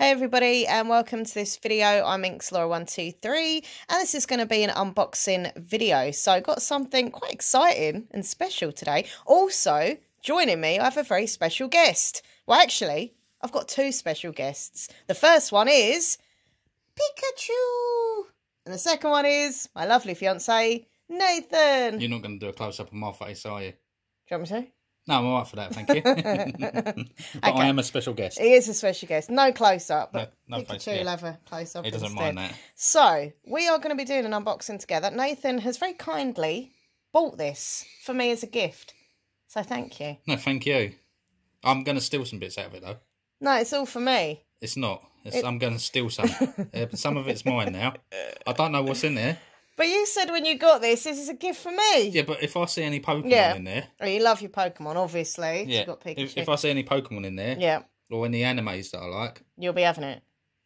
Hey everybody and welcome to this video. I'm InksLaura123 and this is going to be an unboxing video. So I've got something quite exciting and special today. Also joining me I have a very special guest. Well actually I've got two special guests. The first one is Pikachu and the second one is my lovely fiance Nathan. You're not going to do a close up on my face are you? Do you want me to? No, I'm all right for that, thank you. But okay. I am a special guest. He is a special guest. No close-up, but no Pikachu will have a close-up instead. He doesn't mind that. So, we are going to be doing an unboxing together. Nathan has very kindly bought this for me as a gift. So, thank you. No, thank you. I'm going to steal some bits out of it, though. No, it's all for me. It's not. I'm going to steal some. Some of it's mine now. I don't know what's in there. But you said when you got this is a gift for me. Yeah, but if I see any Pokemon in there... Oh, you love your Pokemon, obviously. Yeah, you've got Pikachu. If I see any Pokemon in there, or any animes that I like... You'll be having it.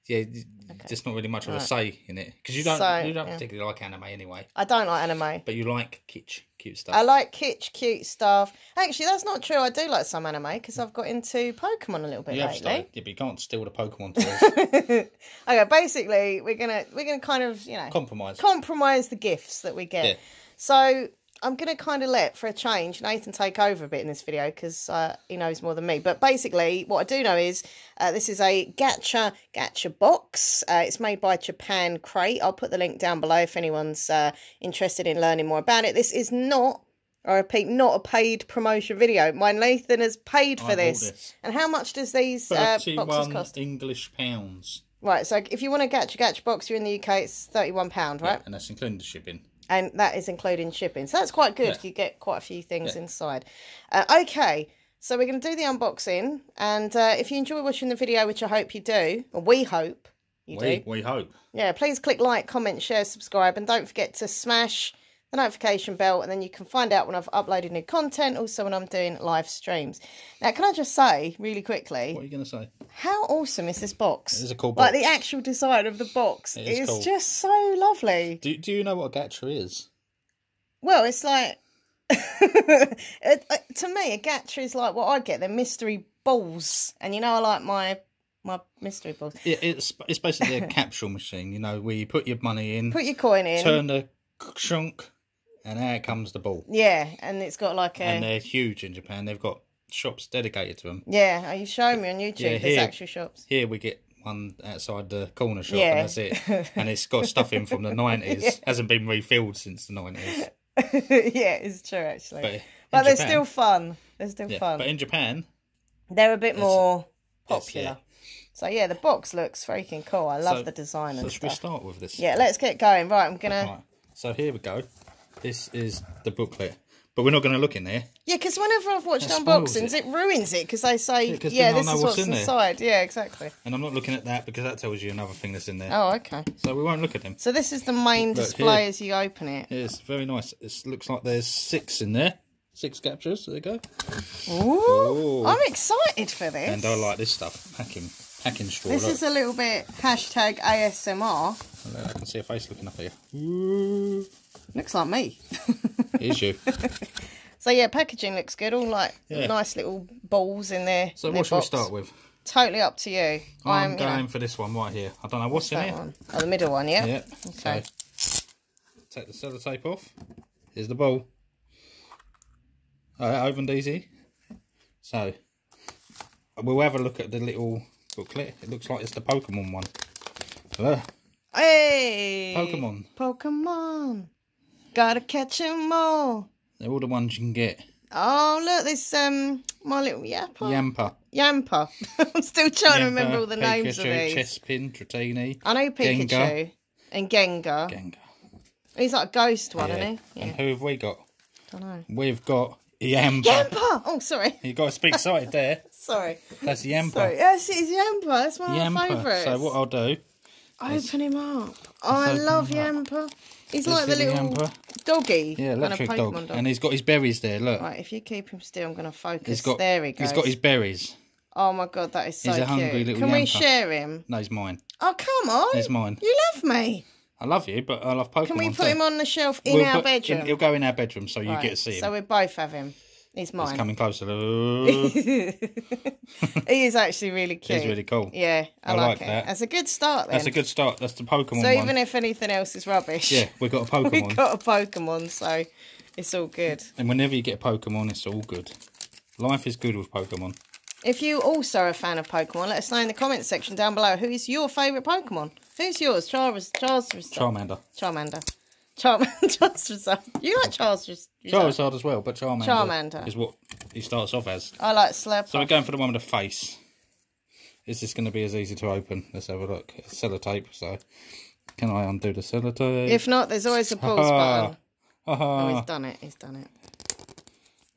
Yeah, okay. There's not really much of a say in it. Because you don't particularly like anime anyway. I don't like anime. But you like kitsch, cute stuff. I like kitsch, cute stuff. Actually, that's not true. I do like some anime because I've got into Pokemon a little bit lately. Started. Yeah, but you can't steal the Pokemon toys. Okay, basically, we're gonna kind of, you know... Compromise the gifts that we get. Yeah. So, I'm going to kind of let, for a change, Nathan take over a bit in this video because he knows more than me. But basically, what I do know is this is a gacha box. It's made by Japan Crate. I'll put the link down below if anyone's interested in learning more about it. This is not, I repeat, not a paid promotion video. My Nathan has paid for this. And how much does these boxes cost? £31. Right, so if you want a gacha box, you're in the UK, it's £31, right? Yeah, and that's including the shipping. And that is including shipping. So that's quite good. Yeah. You get quite a few things inside. Okay, so we're going to do the unboxing. And if you enjoy watching the video, which I hope you do, or we hope you do. We hope. Yeah, please click like, comment, share, subscribe. And don't forget to smash the notification bell. And then you can find out when I've uploaded new content, also when I'm doing live streams. Now, can I just say really quickly. What are you going to say? How awesome is this box? It is a cool box. Like the actual design of the box is cool. Just so lovely. Do you know what a gacha is? Well, it's like... to me, a gacha is like what I get, the mystery balls. And you know I like my mystery balls. Yeah, it's basically a capsule machine, you know, where you put your money in. Put your coin in. Turn the chunk. And out comes the ball. Yeah, and it's got like a... And they're huge in Japan. They've got shops dedicated to them. Yeah, you show me on YouTube there's actual shops. Here we get one outside the corner shop and that's it. And it's got stuff in from the 90s. Yeah. Hasn't been refilled since the 90s. Yeah, it's true actually. But they're still fun. They're still fun. But in Japan... They're a bit more popular. So yeah, the box looks freaking cool. I love the design and stuff. So should we start with this? Yeah, let's get going. Right, I'm going to... So here we go. This is the booklet, but we're not going to look in there. Yeah, because whenever I've watched unboxings, it ruins it because they say, this is what's inside. Yeah, exactly. And I'm not looking at that because that tells you another thing that's in there. Oh, okay. So we won't look at them. So this is the main display as you open it. It's very nice. It looks like there's 6 in there. 6 captures. There you go. Ooh. I'm excited for this. And I like this stuff. Packing straw. This is a little bit # ASMR. I can see a face looking up here. Ooh. Looks like me. It is you. So yeah, packaging looks good. All like nice little balls in there. So what should we start with? Totally up to you. I'm going for this one right here. I don't know what's in here. Oh, the middle one, yeah? Yeah. Okay. So, take the sellotape off. Here's the ball. Alright, opened easy. So, we'll have a look at the little booklet. It looks like it's the Pokemon one. Hello. Hey! Pokemon! Gotta catch 'em all. They're all the ones you can get. Oh, look, this, my little Yamper. I'm still trying to remember all the names of these. Chespin, Dratini. I know Pikachu. Gengar. And Gengar. He's like a ghost one, isn't he? Yeah. And who have we got? I don't know. We've got Yamper! Oh, sorry. You got to speak excited there. Sorry. That's Yamper. Sorry. Yes, it is Yamper. That's one of my favourites. So what I'll do... Open him up. Oh, I love Yamper. He's like the little doggy. Yeah, electric kind of Pokemon dog. And he's got his berries there, look. Right, if you keep him still, I'm going to focus. There he goes. He's got his berries. Oh, my God, that is so cute. He's a hungry little Yamper. Can we share him? No, he's mine. Oh, come on. He's mine. You love me. I love you, but I love Pokemon. Can we put him on the shelf in our bedroom? He'll go in our bedroom so you get to see him. So we both have him. It's mine. It's coming closer. He is actually really cute. He's really cool. Yeah, I like it. That's a good start, then. That's a good start. That's the Pokemon one. So even if anything else is rubbish. Yeah, we've got a Pokemon. We've got a Pokemon, so it's all good. And whenever you get a Pokemon, it's all good. Life is good with Pokemon. If you also are a fan of Pokemon, let us know in the comments section down below who is your favourite Pokemon. Who's yours? Charmander. Charizard. You like Charizard? Charizard as well, but Charmander is what he starts off as. I like Slurpuff. So we're going for the one with the face. Is this going to be as easy to open? Let's have a look. It's sellotape, so can I undo the sellotape? If not, there's always a pause button. Oh, he's done it. He's done it.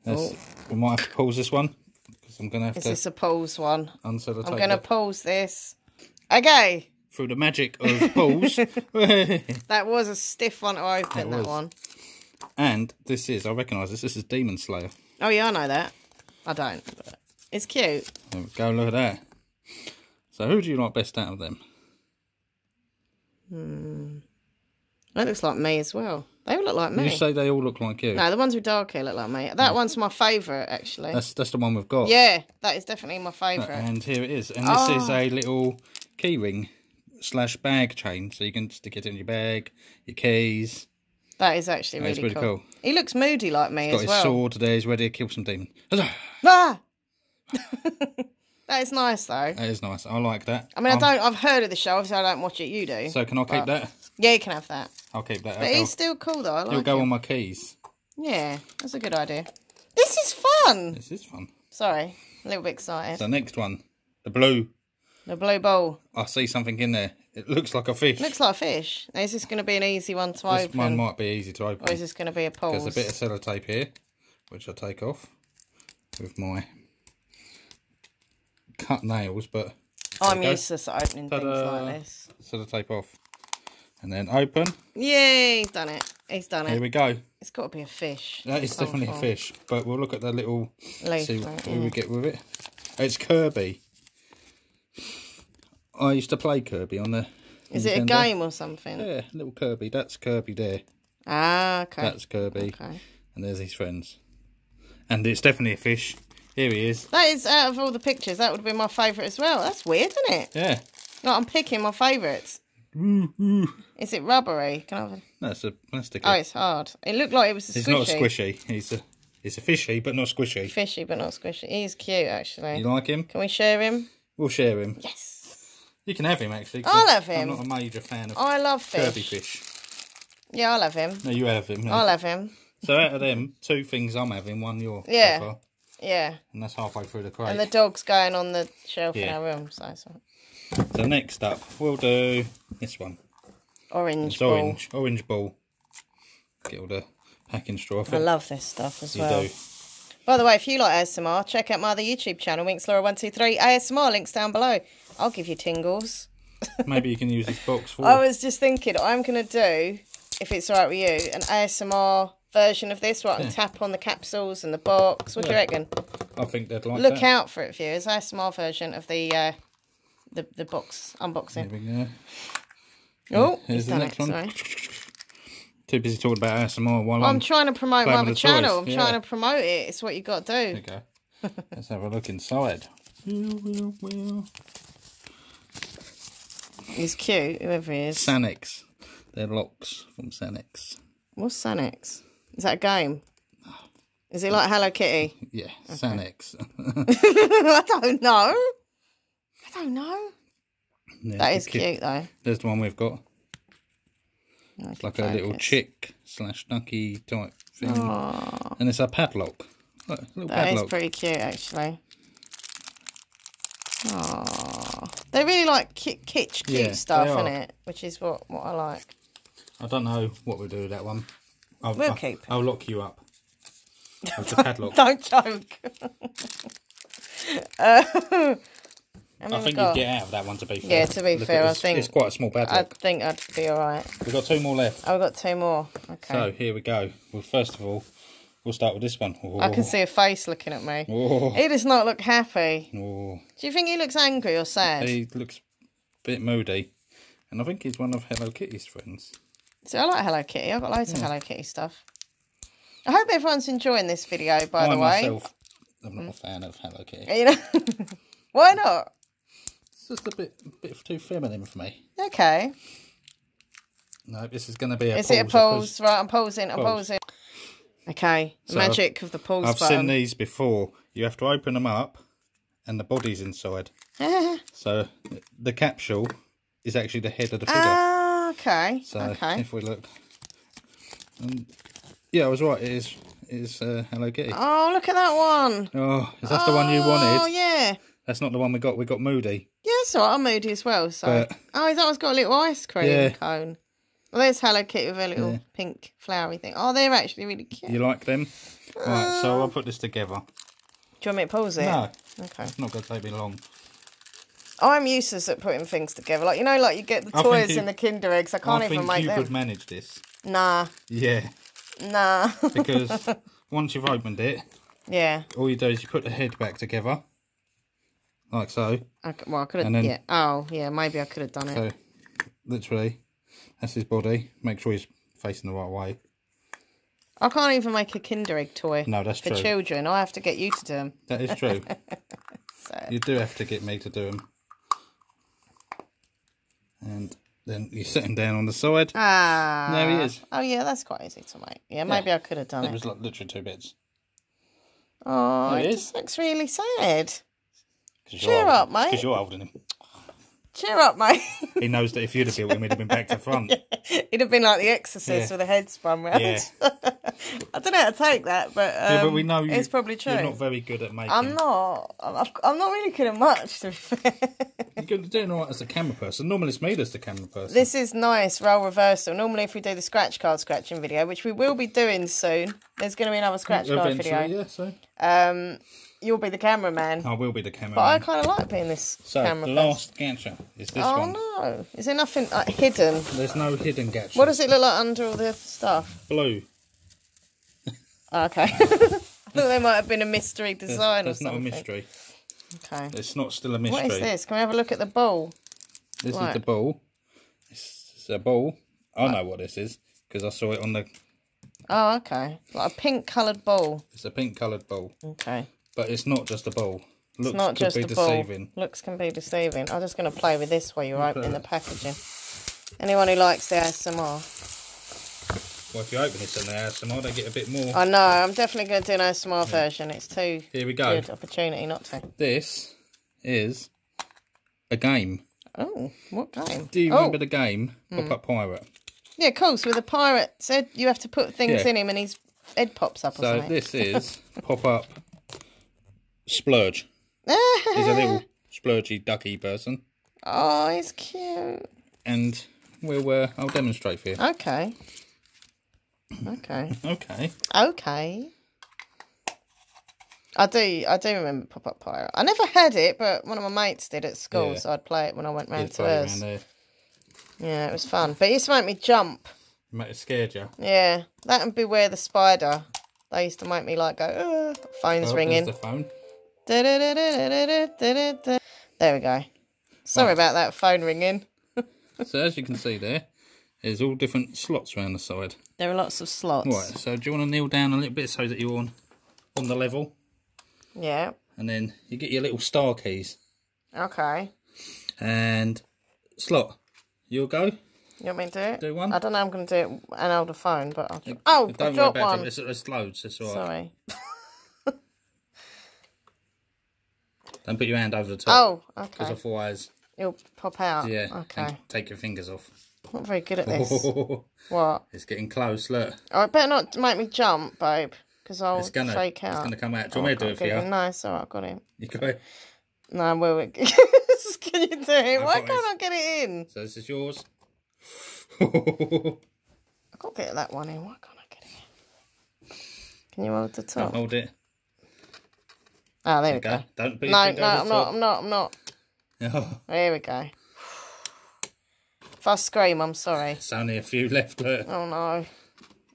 Oh. We might have to pause this one because I'm going to have to. Is this a pause one? I'm going to pause this. Okay. Through the magic of balls. That was a stiff one to open, that one. And this is, I recognise this, this is Demon Slayer. Oh yeah, I know that. I don't. But it's cute. There we go, look at that. So who do you like best out of them? Hmm. That looks like me as well. They all look like me. You say they all look like you. No, the ones with dark hair look like me. That one's my favourite, actually. That's the one we've got. Yeah, that is definitely my favourite. And here it is. And this is a little key ring. / bag chain, so you can stick it in your bag, your keys. That is actually really cool. He looks moody like me as well. He's got his sword there, he's ready to kill some demon. Ah! That is nice though. That is nice, I like that. I mean, I've heard of the show, obviously I don't watch it, you do. So can I keep that? Yeah, you can have that. I'll keep that. But he's still cool though, I like it. He'll go on my keys. Yeah, that's a good idea. This is fun! This is fun. Sorry, a little bit excited. So next one, the blue. The blue ball. I see something in there. It looks like a fish. It looks like a fish. Now, is this going to be an easy one to open? This one might be easy to open. Or is this going to be a pause? There's a bit of sellotape here, which I take off with my cut nails, but... I'm useless at opening things like this. Sellotape off. And then open. Yay, he's done it. He's done it. Here we go. It's got to be a fish. That is definitely a fish, but we'll look at the little... leaf, see what we get with it. It's Kirby. I used to play Kirby on the... Is it a game or something? Yeah, little Kirby. That's Kirby there. Ah, okay. That's Kirby. Okay. And there's his friends. And it's definitely a fish. Here he is. That is, out of all the pictures, that would be my favourite as well. That's weird, isn't it? Yeah. Like, I'm picking my favourites. Is it rubbery? Can I have a... No, it's a plastic. Oh, it's hard. It looked like it was a squishy. It's not a squishy. It's a fishy, but not squishy. Fishy, but not squishy. He's cute, actually. You like him? Can we share him? We'll share him. Yes. You can have him, actually. I'll have him. I'm not a major fan of Kirby fish. Yeah, I'll have him. No, you have him. No. I'll have him. So out of them, two things I'm having, one you're. Yeah. Pepper, yeah. And that's halfway through the crate. And the dog's going on the shelf in our room. So next up, we'll do this one. Orange ball. Orange ball. Get all the packing straw. I love this stuff as well. You do. By the way, if you like ASMR, check out my other YouTube channel, WinxLaura123 ASMR, links down below. I'll give you tingles. Maybe you can use this box for... I was just thinking, I'm going to do, if it's alright with you, an ASMR version of this, where I can tap on the capsules and the box. What do you reckon? I think they'd like Look out for it, viewers. ASMR version of the box unboxing. There we go. Oh, here's the next one. Sorry. Too busy talking about ASMR while I'm trying to promote my other channel. I'm trying to promote it. It's what you got to do. There you go. Let's have a look inside. He's cute, whoever he is. Sanix. They're locks from Sanix. What's Sanix? Is that a game? Is it like Hello Kitty? Yeah, okay. Sanix. I don't know. I don't know. There's that is cute, though. There's the one we've got. It's like a little chick / ducky type thing. Aww. And it's a padlock. Look, a little padlock. That is pretty cute, actually. Aww. They really like kitsch, cute stuff, innit? Which is what I like. I don't know what we'll do with that one. We'll keep it. I'll lock you up. With the padlock. Don't joke. I think you'd get out of that one, to be fair. Yeah, to be fair, I think... It's quite a small padlock. I think I'd be all right. We've got two more left. Oh, we've got two more. Okay. So, here we go. Well, first of all, we'll start with this one. Ooh. I can see a face looking at me. Ooh. He does not look happy. Ooh. Do you think he looks angry or sad? He looks a bit moody. And I think he's one of Hello Kitty's friends. See, I like Hello Kitty. I've got loads of Hello Kitty stuff. I hope everyone's enjoying this video, by the way. Myself, I'm not a fan of Hello Kitty. You know? Why not? It's just a bit too feminine for me. Okay. No, this is going to be a pause. Is it a pause? Right, I'm pausing, I'm pausing. Okay, the magic of the pause button. I've seen these before. You have to open them up and the body's inside. So the capsule is actually the head of the figure. Ah, okay. So if we look... yeah, I was right. It is Hello Kitty. Oh, look at that one. Oh, is that the one you wanted? Oh, yeah. That's not the one we got. We got Moody. Yeah, that's all right. I'm Moody as well. So, oh, that one's got a little ice cream cone. Well, there's Hello Kitty with a little pink flowery thing. Oh, they're actually really cute. You like them? Right, so I'll put this together. Do you want me to pause it? No. Okay. It's not going to take me long. I'm useless at putting things together. Like, you know, like you get the toys and the Kinder Eggs. I can't even make them. I think you could manage this. Nah. Yeah. Nah. Because once you've opened it, all you do is you put the head back together, like so. Well, I could have. Yeah. Oh, yeah. Maybe I could have done it. So, literally, that's his body. Make sure he's facing the right way. I can't even make a Kinder Egg toy. No, that's true. For children, I have to get you to do them. That is true. So. You do have to get me to do them. And then you sit him down on the side. Ah. There he is. Oh, yeah, that's quite easy to make. Yeah, maybe I could have done it. It was like literally two bits. Oh, it just looks really sad. Cheer up, mate. Because you're holding him. Cheer up, mate. He knows that if you'd have built him, he'd have been back to front. Yeah. He'd have been like the Exorcist with a head spun round. Yeah. I don't know how to take that, but, but we know it's probably true. You're not very good at making. I'm not. I'm not really good at much, to be fair. You're doing all right as the camera person. Normally it's me that's the camera person. This is nice, role reversal. Normally if we do the scratch card scratching video, which we will be doing soon, there's going to be another scratch card video. Yeah, so. You'll be the cameraman. I will be the cameraman. But I kind of like being this camera person. So, last gacha is this one. Oh, no. Is there nothing like, hidden? There's no hidden gacha. What does it look like under all the stuff? Blue. Oh, okay. I thought there might have been a mystery design or something. It's not a mystery. Okay. It's not still a mystery. What is this? Can we have a look at the ball? This is the ball. It's a ball. I know what this is because I saw it on the... Oh, okay. Like a pink-coloured ball. It's a pink-coloured ball. Okay. But it's not just a ball. Looks not just a ball. Looks can be deceiving. I'm just going to play with this while you're opening the packaging. Anyone who likes the ASMR. Well, if you open this in the ASMR, they get a bit more. I know. I'm definitely going to do an ASMR version. It's too good opportunity not to. This is a game. Oh, what game? Do you remember the game Pop-Up Pirate? Yeah, of course. With a pirate, so you have to put things in him, and his head pops up. Or so something. This is Pop-Up. Splurge. He's a little splurgy ducky person. Oh, he's cute. And we'll I'll demonstrate for you. Okay. Okay. Okay. Okay. I do remember Pop-Up Pirate. I never had it, but one of my mates did at school, so I'd play it when I went round to hers. Yeah, it was fun. But it used to make me jump. It might have scared you. Yeah. That and Beware the Spider. They used to make me like go, phone's ringing. There's the phone. There we go. Sorry about that phone ringing. So as you can see there, there's all different slots around the side. There are lots of slots. Right, so do you want to kneel down a little bit so that you're on the level? Yeah. And then you get your little star keys. Okay. And slot. You'll go. You want me to do it? Do one? I don't know I'm going to do it and hold the phone, but I'll... Oh, I dropped one. It's loads, it's all right. Sorry. Don't put your hand over the top. Oh, okay. Because otherwise... It'll pop out. Yeah. Okay. And take your fingers off. I'm not very good at this. What? It's getting close, look. Oh, it better not make me jump, babe, because I'll shake out. It's going to come out. Do you want me to do it for you? No, it's all right, I've got it. You got it? No, will it? Can you do it? Why can't I get it in? So this is yours. I can't get that one in. Why can't I get it in? Can you hold the top? Don't hold it. Ah, there we go. Don't be No, I'm not. There we go. If I scream, I'm sorry. It's only a few left. Look. Oh no,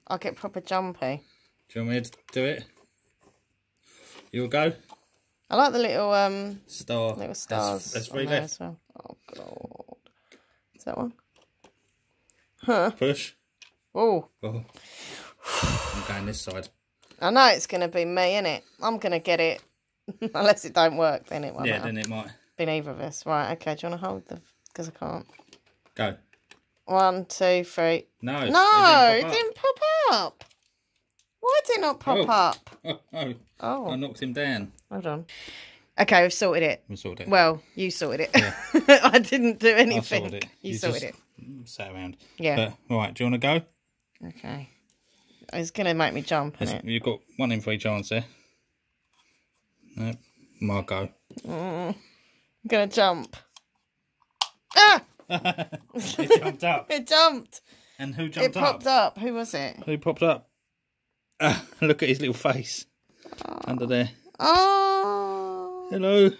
I get proper jumpy. Do you want me to do it? You'll go. I like the little little stars. There's three left. Well. Oh god, is that one? Huh. Push. Oh. I'm going this side. I know it's going to be me, innit? I'm going to get it. Unless it don't work, then it won't. Yeah, then it might. Been either of us. Right, okay, do you want to hold the... Because I can't. Go. 1, 2, 3. No. No, it didn't pop up. Why did it not pop up? Oh. I knocked him down. Hold on. Okay, we've sorted it. We sorted it. Well, you sorted it. Yeah. I didn't do anything. I sorted it. You sorted it. Sat around. Yeah. But, all right, do you want to go? Okay. It's going to make me jump, isn't it? You've got 1 in 3 chance there. No, my go. I'm going to jump. Ah! It jumped up. It jumped. And who jumped up? It popped up. Who was it? Who popped up? Look at his little face under there. Oh. Hello.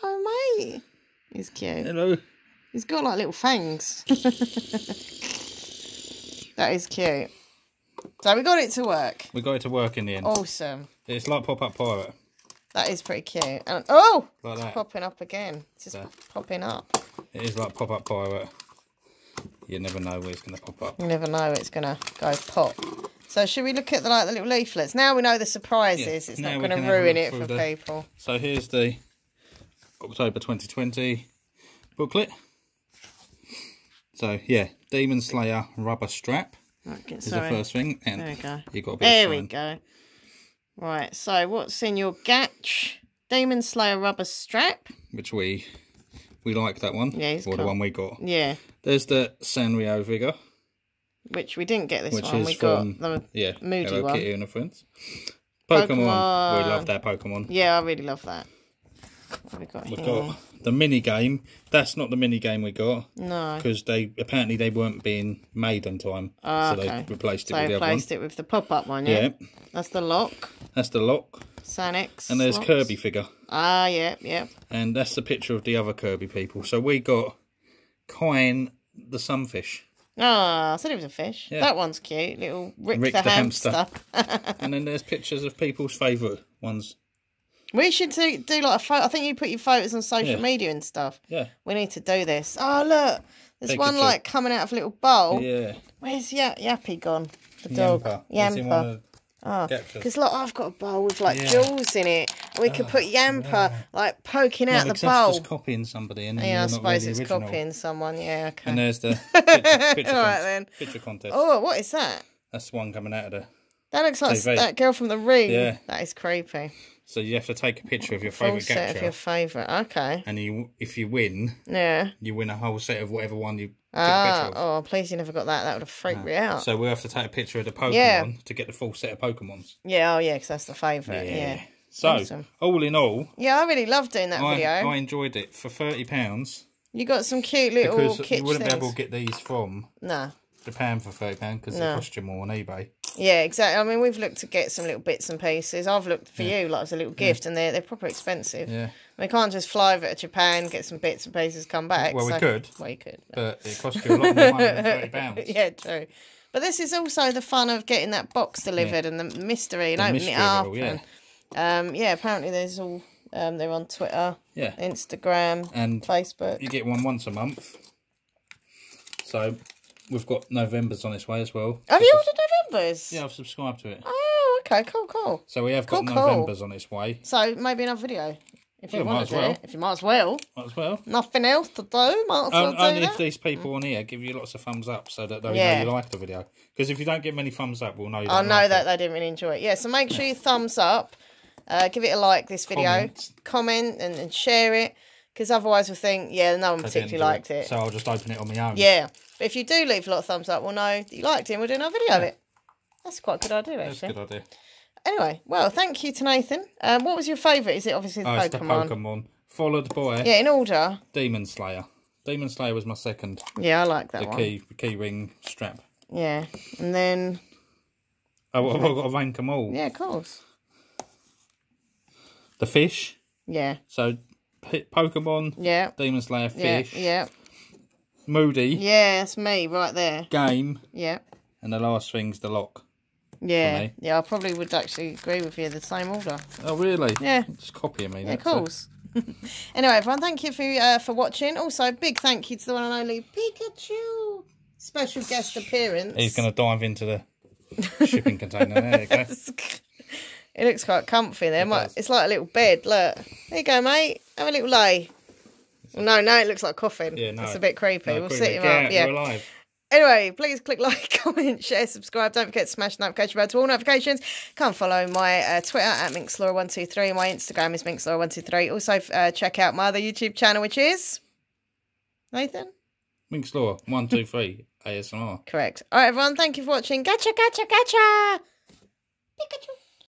Hello, mate. He's cute. Hello. He's got like little fangs. That is cute. So we got it to work. We got it to work in the end. Awesome. It's like Pop-Up Pirate. That is pretty cute. And oh, like it's popping up again. It's just popping up. It is like Pop-Up Pirate. You never know where it's going to pop up. You never know it's going to go pop. So should we look at the, like, the little leaflets? Now we know the surprises. Yeah. It's not going to ruin it for people. So here's the October 2020 booklet. So, yeah, Demon Slayer rubber strap is the first thing. And there we go. You've got a bit there we go. Right, so what's in your gatch? Demon Slayer rubber strap. Which we like that one. Yeah, it's cool. The one we got. Yeah. There's the Sanrio Vigor. Which we didn't get this one. We got the Moody Hello one. Kitty and her friends. Pokemon. We love that Pokemon. Yeah, I really love that. What have we got here? Got the mini game. That's not the mini game we got. No. Because apparently they weren't being made on time. Oh, so they replaced it with the other one. They replaced it with the pop-up one, yeah? Yeah. That's the lock. That's the lock. Sanix. And there's Kirby figure. Ah, yeah, yeah. And that's the picture of the other Kirby people. So we got Kine the Sunfish. Ah, I said it was a fish. Yeah. That one's cute. Little Rick the hamster. And then there's pictures of people's favourite ones. We should do like a photo. I think you put your photos on social media and stuff. Yeah. We need to do this. Oh, look. There's one like coming out of a little bowl. Yeah. Where's Yappy gone? The dog. Yamper. Oh, because look, I've got a bowl with like jewels in it. We could put Yamper like poking out the bowl. It's just copying somebody. And yeah, I suppose really it's copying someone. Yeah, okay. And there's the picture, all right, then. Picture contest. Oh, what is that? That's the one coming out of the That looks like TV. That girl from The Ring. Yeah. That is creepy. So you have to take a picture of your favourite gacha. Set of your favourite, okay. And if you win, you win a whole set of whatever one you get. Oh, please you never got that. That would have freaked me out. So we'll have to take a picture of the Pokemon to get the full set of Pokemons. Yeah, oh yeah, because that's the favourite, So, awesome. All in all... Yeah, I really loved doing that video. I enjoyed it. For £30... You got some cute little kitsch things. Because you wouldn't be able to get these from Japan for £30 because they cost you more on eBay. Yeah, exactly. I mean, we've looked to get some little bits and pieces. I've looked for you, like, as a little gift, and they're proper expensive. Yeah. We can't just fly over to Japan, get some bits and pieces, come back. Well, we could. Well, you could. But it costs you a lot more money than £30. Yeah, true. But this is also the fun of getting that box delivered and the mystery and opening it up. All, and, apparently there's all... they're on Twitter, Instagram, and Facebook. You get one once a month. So... We've got November's on its way as well. Have you ordered November's? Yeah, I've subscribed to it. Oh, okay, cool. So we have got November's on its way. So maybe another video. If you want to do it. If you might as well. Might as well. Nothing else to do, might as well do that. Only if these people on here give you lots of thumbs up so that they know you like the video. Because if you don't give many thumbs up, we'll know you don't like that they didn't really enjoy it. Yeah, so make sure you thumbs up. Give it a like, this video. Comment and share it. Because otherwise we'll think, no one particularly liked it. So I'll just open it on my own. Yeah. But if you do leave a lot of thumbs up, we'll know that you liked it and we'll do another video of it. That's quite a good idea, actually. That's a good idea. Anyway, well, thank you to Nathan. What was your favourite? Is it obviously the Pokemon? It's the Pokemon. Followed by... Yeah, in order. Demon Slayer. Demon Slayer was my second. Yeah, I like that one. The key ring strap. Yeah. And then... Oh, I've got to rank them all. Yeah, of course. The fish. Yeah. So... Pokemon, Demon Slayer, fish, Moody, that's me right there. Game, and the last thing's the lock. Yeah, I probably would actually agree with you. The same order. Oh really? Yeah, just copying me. Yeah, of course. Anyway, everyone, thank you for watching. Also, a big thank you to the one and only Pikachu, special guest appearance. He's going to dive into the shipping container. There you go. It looks quite comfy in there. It's like a little bed. Look. There you go, mate. Have a little lay. Well, no, no, it looks like a coffin. Yeah, no. It's a bit creepy. No, we'll sit him up. Yeah. You're alive. Anyway, please click like, comment, share, subscribe. Don't forget to smash the notification bell to all notifications. Come follow my Twitter at MinxLaura123. My Instagram is MinxLaura123. Also, check out my other YouTube channel, which is... Nathan? MinxLaura123 ASMR. Correct. All right, everyone. Thank you for watching. Gacha, gacha, gacha. Pikachu.